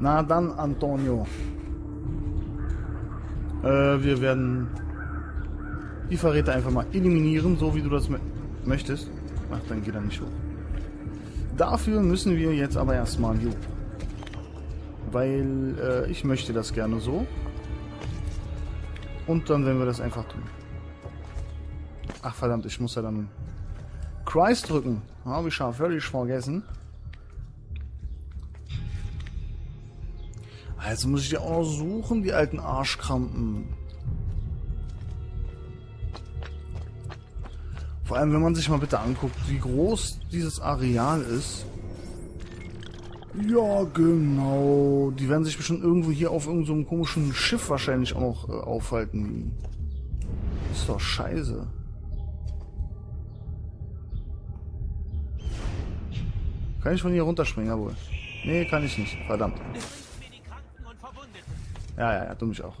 Na dann, Antonio. Wir werden die Verräter einfach mal eliminieren, so wie du das möchtest. Ach, dann geht er nicht hoch. Dafür müssen wir jetzt aber erstmal hier. Weil ich möchte das gerne so. Und dann werden wir das einfach tun. Ach verdammt, ich muss ja dann Kreis drücken. Habe ich ja völlig vergessen. Also muss ich die auch noch suchen, die alten Arschkrampen. Vor allem, wenn man sich mal bitte anguckt, wie groß dieses Areal ist. Ja, genau. Die werden sich bestimmt irgendwo hier auf irgendeinem so komischen Schiff wahrscheinlich auch noch aufhalten. Ist doch scheiße. Kann ich von hier runterspringen, jawohl. Nee, kann ich nicht. Verdammt. Ja, du mich auch.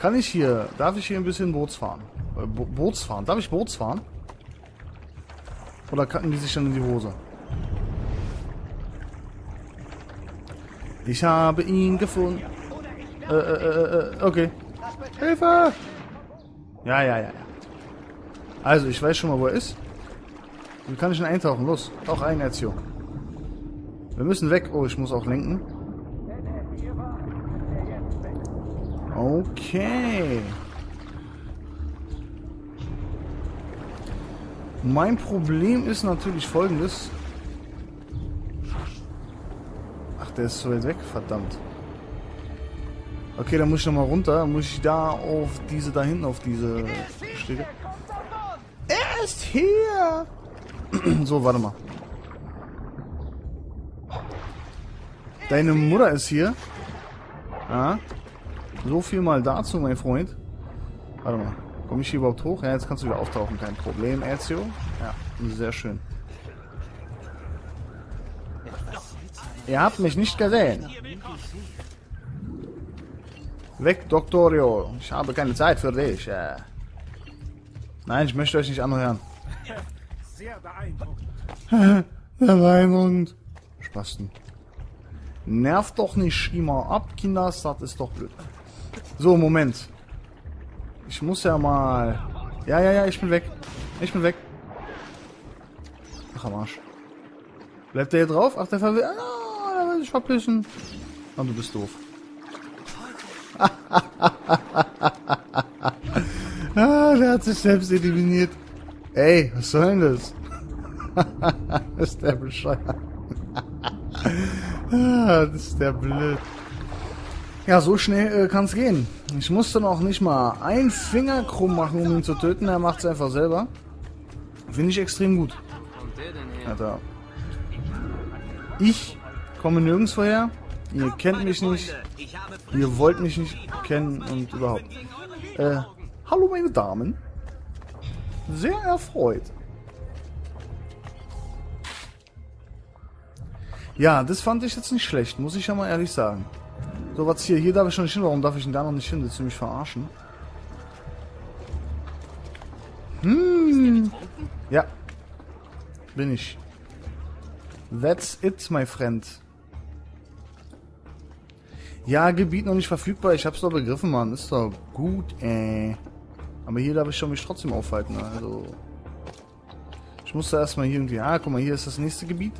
Kann ich hier... Darf ich hier ein bisschen Boots fahren? Boots fahren? Darf ich Boots fahren? Oder kacken die sich dann in die Hose? Ich habe ihn gefunden. Okay. Hilfe! Ja. Also, ich weiß schon mal, wo er ist. Wie kann ich ihn eintauchen? Los, tauch ein, Ezio. Wir müssen weg. Oh, ich muss auch lenken. Okay. Mein Problem ist natürlich folgendes. Der ist so weit weg, verdammt. Okay, dann muss ich nochmal runter. Dann muss ich da auf diese, da hinten auf diese Stelle. Er ist hier! So, warte mal. Deine Mutter ist hier. Ja. So viel mal dazu, mein Freund. Warte mal. Komme ich hier überhaupt hoch? Ja, jetzt kannst du wieder auftauchen. Kein Problem, Ezio. Ja, sehr schön. Ihr habt mich nicht gesehen. Weg, Doktorio. Ich habe keine Zeit für dich. Nein, ich möchte euch nicht anhören. Sehr beeindruckend. Beeindruckend. Spasten. Nervt doch nicht immer ab, Kinders. Das ist doch blöd. So, Moment. Ich muss ja mal... Ja, ich bin weg. Ich bin weg. Ach, am Arsch. Bleibt der hier drauf? Ach, der verwirrt... Ich verpissen. Und du bist doof. Der hat sich selbst eliminiert. Ey, was soll denn das? Ist der bescheuert. Das ist der blöd. Ja, so schnell kann's gehen. Ich musste noch nicht mal einen Finger krumm machen, um ihn zu töten. Er macht's einfach selber. Finde ich extrem gut. Alter. Ich komme nirgends vorher. Ihr kennt mich nicht. Ihr wollt mich nicht kennen und überhaupt. Hallo meine Damen. Sehr erfreut. Ja, das fand ich jetzt nicht schlecht. Muss ich ja mal ehrlich sagen. So, was hier? Hier darf ich noch nicht hin. Warum darf ich denn da noch nicht hin? Willst du mich verarschen? Ja. Bin ich. That's it, my friend. Ja, Gebiet noch nicht verfügbar. Ich hab's doch begriffen, Mann. Ist doch gut, ey. Aber hier darf ich schon mich trotzdem aufhalten, also... Ich muss da erstmal hier irgendwie... Ah, guck mal, hier ist das nächste Gebiet.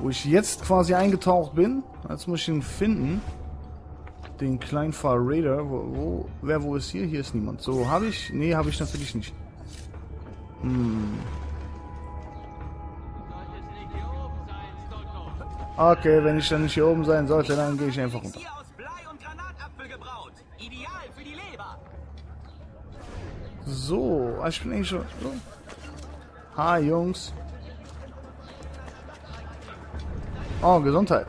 Wo ich jetzt quasi eingetaucht bin. Jetzt muss ich ihn finden. Den kleinen Verräter. Wer ist hier? Hier ist niemand. So, habe ich... Nee, habe ich natürlich nicht. Okay, wenn ich dann nicht hier oben sein sollte, dann gehe ich einfach runter. So, ich bin eigentlich schon... So. Hi, Jungs. Oh, Gesundheit.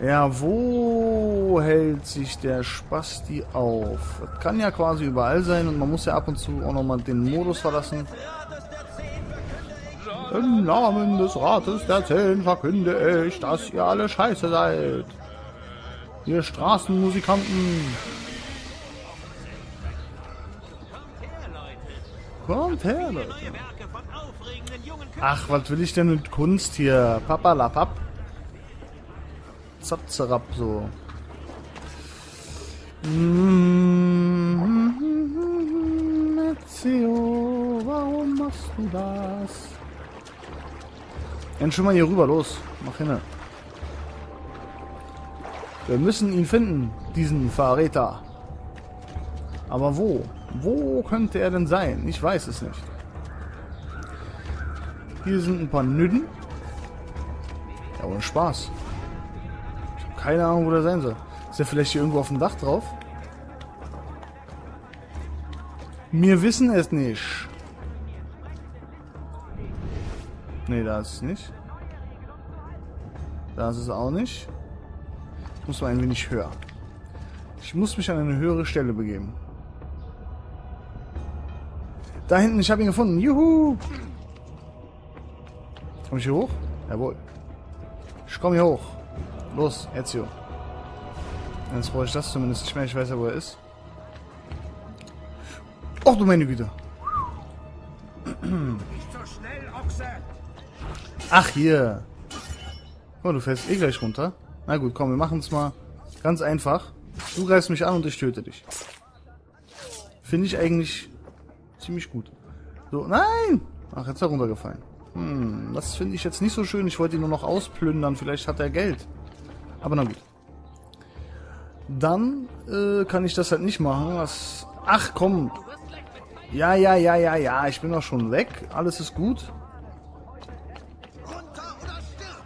Ja, wo hält sich der Spasti auf? Das kann ja quasi überall sein und man muss ja ab und zu auch nochmal den Modus verlassen. Im Namen des Rates der 10 verkünde ich, dass ihr alle scheiße seid. Ihr Straßenmusikanten. Kommt her, Leute. Ach, was will ich denn mit Kunst hier? Papalapap. Zapzerab so. Ezio, warum machst du das? Dann schon mal hier rüber, los. Mach hin. Wir müssen ihn finden, diesen Verräter. Aber wo? Wo könnte er denn sein? Ich weiß es nicht. Hier sind ein paar Nüden. Ja, ohne Spaß. Ich habe keine Ahnung, wo der sein soll. Ist er vielleicht hier irgendwo auf dem Dach drauf? Wir wissen es nicht. Ne, da ist es nicht. Da ist es auch nicht. Muss man ein wenig höher. Ich muss mich an eine höhere Stelle begeben. Da hinten, ich habe ihn gefunden. Juhu! Komme ich hier hoch? Jawohl. Ich komme hier hoch. Los, Ezio. Jetzt brauche ich das zumindest nicht mehr. Ich weiß ja, wo er ist. Och du meine Güte. Ach, hier. Oh, du fällst eh gleich runter. Na gut, komm, wir machen es mal ganz einfach. Du greifst mich an und ich töte dich. Finde ich eigentlich ziemlich gut. So, nein! Ach, jetzt ist er runtergefallen. Hm, das finde ich jetzt nicht so schön. Ich wollte ihn nur noch ausplündern. Vielleicht hat er Geld. Aber na gut. Dann kann ich das halt nicht machen. Was? Ach, komm. Ja. Ich bin doch schon weg. Alles ist gut.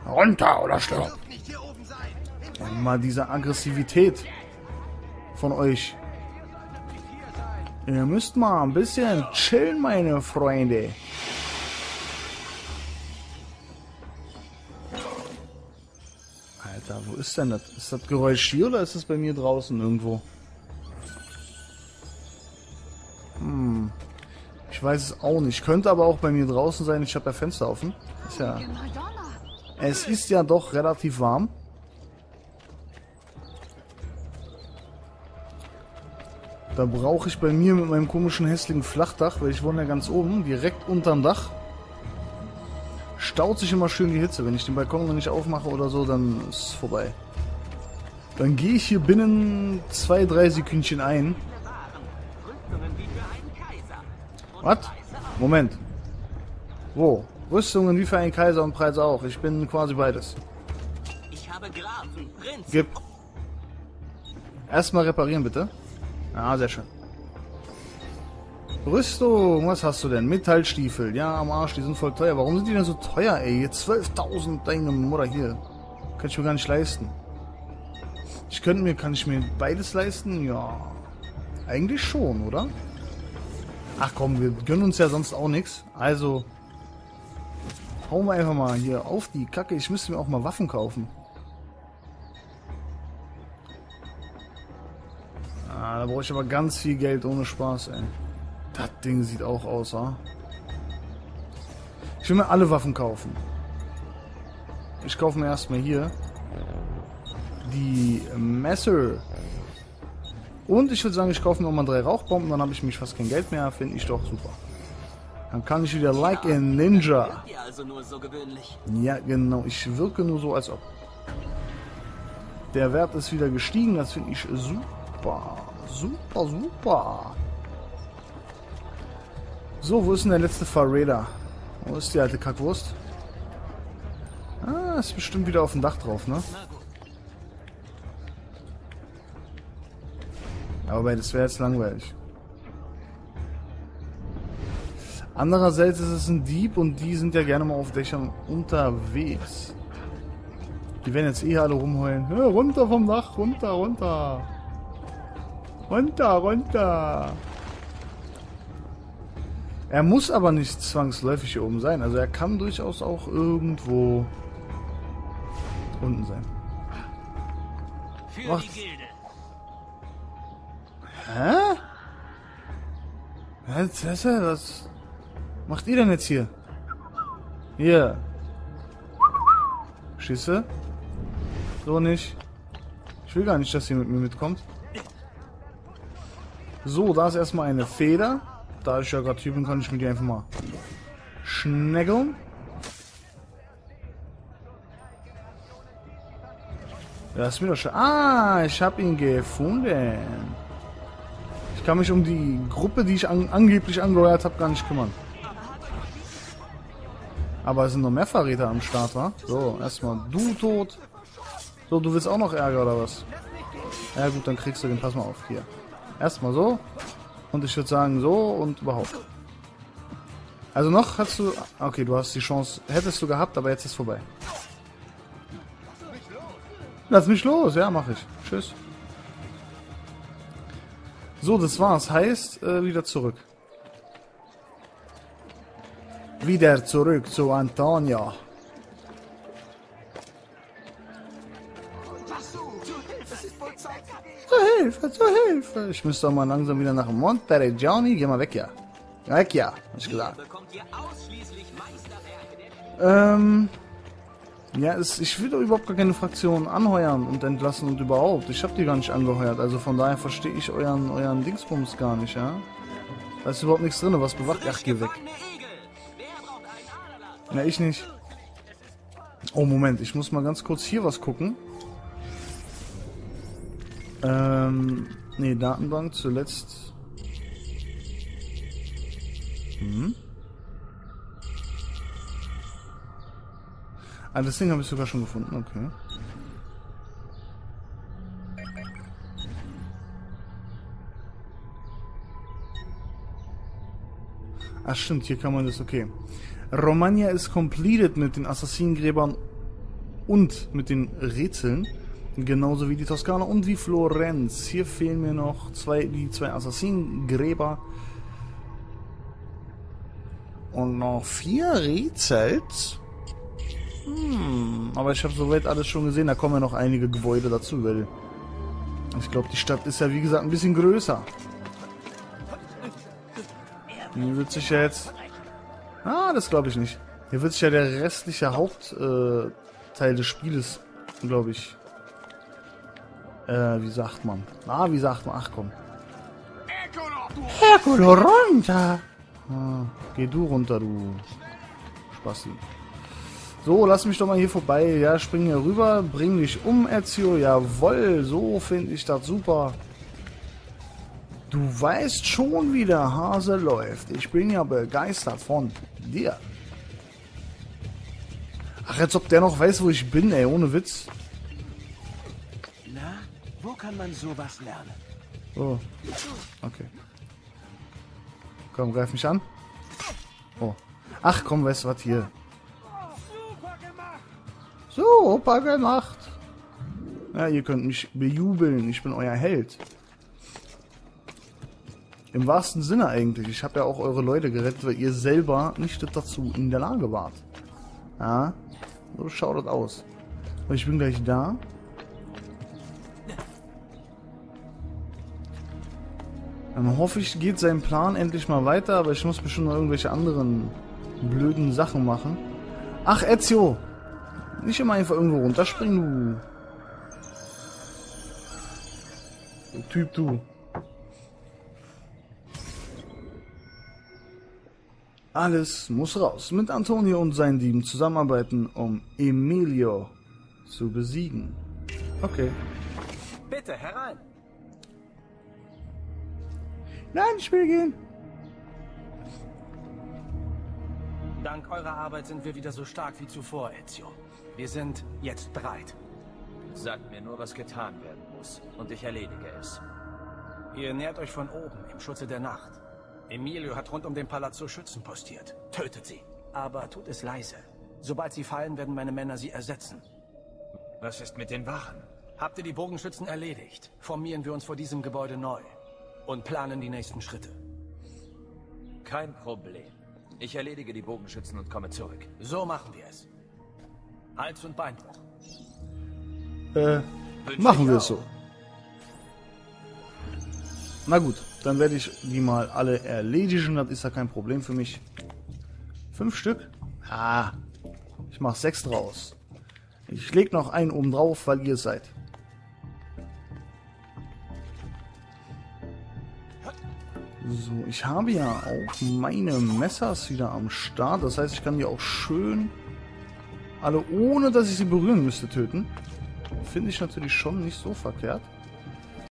Runter oder stirb! Mal diese Aggressivität von euch. Ihr müsst mal ein bisschen chillen, meine Freunde. Alter, wo ist denn das? Ist das Geräusch hier oder ist es bei mir draußen irgendwo? Hm. Ich weiß es auch nicht. Könnte aber auch bei mir draußen sein. Ich habe ja Fenster offen. Ist ja... Es ist ja doch relativ warm. Da brauche ich bei mir mit meinem komischen, hässlichen Flachdach, weil ich wohne ja ganz oben, direkt unterm Dach, staut sich immer schön die Hitze. Wenn ich den Balkon noch nicht aufmache oder so, dann ist es vorbei. Dann gehe ich hier binnen 2-3 Sekündchen ein. Was? Moment. Wo? Rüstungen wie für einen Kaiser und Preis auch. Ich bin quasi beides. Ich habe Grafen, Prinz. Gib. Erstmal reparieren, bitte. Ah, sehr schön. Rüstung, was hast du denn? Metallstiefel, ja, am Arsch, die sind voll teuer. Warum sind die denn so teuer, ey? 12.000, deine Mutter, hier. Kann ich mir gar nicht leisten. Kann ich mir beides leisten? Ja, eigentlich schon, oder? Ach komm, wir gönnen uns ja sonst auch nichts. Also, hauen wir einfach mal hier auf die Kacke. Ich müsste mir auch mal Waffen kaufen. Ah, da brauche ich aber ganz viel Geld, ohne Spaß, ey. Das Ding sieht auch aus, ha? Ich will mir alle Waffen kaufen. Ich kaufe mir erstmal hier die Messer. Und ich würde sagen, ich kaufe mir nochmal 3 Rauchbomben, dann habe ich mich fast kein Geld mehr. Finde ich doch super. Dann kann ich wieder like in Ninja. Ja, genau. Ich wirke nur so, als ob. Der Wert ist wieder gestiegen, das finde ich super. So, wo ist denn der letzte Verräter? Wo ist die alte Kackwurst? Ah, ist bestimmt wieder auf dem Dach drauf, ne? Aber das wäre jetzt langweilig. Andererseits ist es ein Dieb und die sind ja gerne mal auf Dächern unterwegs. Die werden jetzt eh alle rumheulen. Ja, runter vom Dach, runter. Runter! Er muss aber nicht zwangsläufig hier oben sein. Also er kann durchaus auch irgendwo unten sein. Für die Gilde. Hä? Was macht ihr denn jetzt hier? Hier. Schisse. So nicht. Ich will gar nicht, dass ihr mit mir mitkommt. So, da ist erstmal eine Feder. Da ich ja gerade hier bin, kann ich mir die einfach mal Schnäggeln. Lass mich doch schon. Ah, ich habe ihn gefunden. Ich kann mich um die Gruppe, die ich angeblich angeheuert habe, gar nicht kümmern. Aber es sind noch mehr Verräter am Start, wa? So, erstmal du tot. So, du willst auch noch Ärger, oder was? Ja gut, dann kriegst du den. Pass mal auf, hier. Erstmal so. Und ich würde sagen, so und überhaupt. Also noch hast du... Okay, du hast die Chance... Hättest du gehabt, aber jetzt ist vorbei. Lass mich los! Ja, mach ich. Tschüss. So, das war's. Heißt, wieder zurück. Wieder zurück zu Antonio. Zur Hilfe, zur Hilfe! Ich müsste auch mal langsam wieder nach Monteregioni. Geh mal weg, ja. Weg, ja. Hab ich gesagt. Ja, ich will doch überhaupt gar keine Fraktion anheuern und entlassen und überhaupt. Ich habe die gar nicht angeheuert, also von daher verstehe ich euren Dingsbums gar nicht, ja? Da ist überhaupt nichts drin, was bewacht. Ach, geh weg. Na, ich nicht. Oh, Moment, ich muss mal ganz kurz hier was gucken. Nee, Datenbank zuletzt. Hm? Ah, das Ding habe ich sogar schon gefunden, okay. Ach stimmt, hier kann man das, okay. Romagna ist completed mit den Assassinengräbern und mit den Rätseln. Genauso wie die Toskana und wie Florenz. Hier fehlen mir noch die zwei Assassinengräber. Und noch 4 Rätsel. Aber ich habe soweit alles schon gesehen. Da kommen ja noch einige Gebäude dazu, weil ich glaube, die Stadt ist ja, wie gesagt, ein bisschen größer. Hier wird sich ja jetzt... Ah, das glaube ich nicht. Hier wird sich ja der restliche Hauptteil des Spieles, glaube ich... wie sagt man? Ah, wie sagt man? Ach komm. Herkulo runter! Ah, geh du runter, du Spasti. So, lass mich doch mal hier vorbei. Ja, spring hier rüber. Bring dich um, Ezio. Jawohl, so finde ich das super. Du weißt schon, wie der Hase läuft. Ich bin ja begeistert von dir. Ach, als ob der noch weiß, wo ich bin, ey. Ohne Witz. Na, wo kann man sowas lernen? Oh, okay. Komm, greif mich an. Oh. Ach komm, weißt du was hier? So, Opa gemacht. Ja, ihr könnt mich bejubeln. Ich bin euer Held. Im wahrsten Sinne eigentlich. Ich habe ja auch eure Leute gerettet, weil ihr selber nicht dazu in der Lage wart. Ja, so schaut das aus. Und ich bin gleich da. Dann hoffe ich, geht sein Plan endlich mal weiter. Aber ich muss bestimmt noch irgendwelche anderen blöden Sachen machen. Ach, Ezio! Nicht immer einfach irgendwo runterspringen, du. Der Typ, du. Alles muss raus. Mit Antonio und seinen Dieben zusammenarbeiten, um Emilio zu besiegen. Okay. Bitte herein. Nein, ich will gehen. Dank eurer Arbeit sind wir wieder so stark wie zuvor, Ezio. Wir sind jetzt bereit. Sagt mir nur, was getan werden muss, und ich erledige es. Ihr nährt euch von oben, im Schutze der Nacht. Emilio hat rund um den Palazzo Schützen postiert. Tötet sie, aber tut es leise. Sobald sie fallen, werden meine Männer sie ersetzen. Was ist mit den Wachen? Habt ihr die Bogenschützen erledigt? Formieren wir uns vor diesem Gebäude neu und planen die nächsten Schritte. Kein Problem. Ich erledige die Bogenschützen und komme zurück. So machen wir es. Hals- und Beinbruch. Machen wir es so. Na gut, dann werde ich die mal alle erledigen. Das ist ja kein Problem für mich. 5 Stück? Ah, ich mache 6 draus. Ich lege noch einen oben drauf, weil ihr es seid. So, ich habe ja auch meine Messers wieder am Start. Das heißt, ich kann die auch schön alle, ohne dass ich sie berühren müsste, töten. Finde ich natürlich schon nicht so verkehrt.